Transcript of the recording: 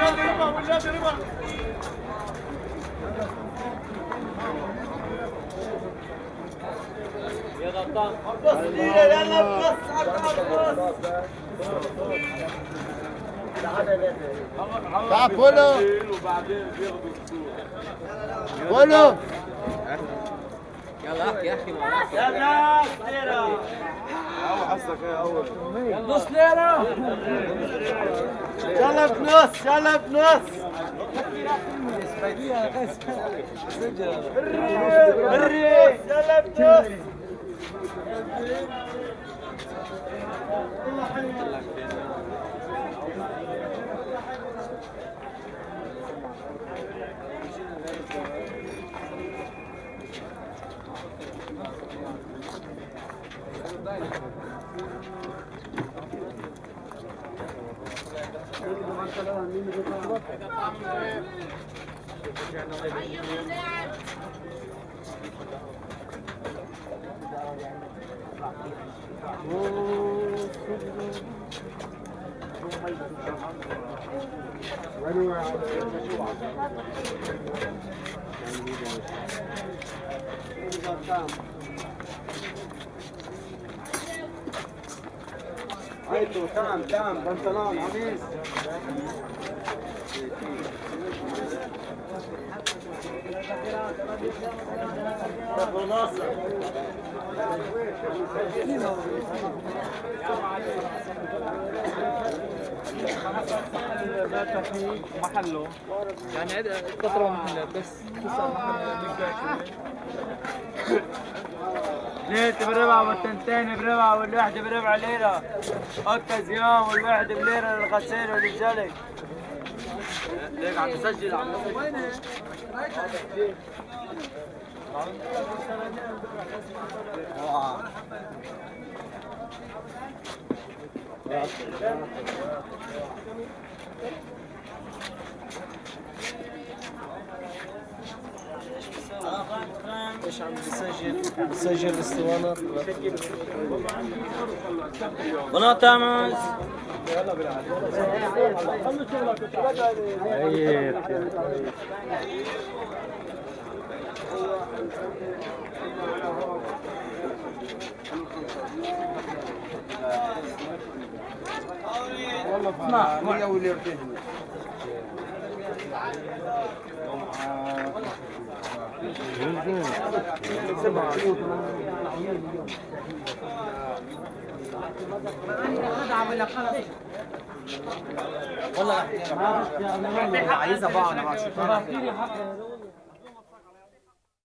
يا غطان بص ليلة يلا بص عطان بص تعال فولو وبعدين بياخدوا الصورة فولو يلا احكي احكي معاك يلا نص ليرة اول حصك ايه اول نص ليرة يلا بنص يلا بنص بري يلا بنص عيطوا تام تام بنطلون عميس ابو ناصر هذا في محله يعني هذا قطره محلات بس قصه ليت بربع والتنتين بربع والوحده بربع ليره قطه زيام والوحده بليره للغسيل وللجلي ليك عم تسجل عم تسجل ايش عم بسجل؟ بسجل اسطوانات بنات عمز يلا بالعالي والله والله عايزه بعض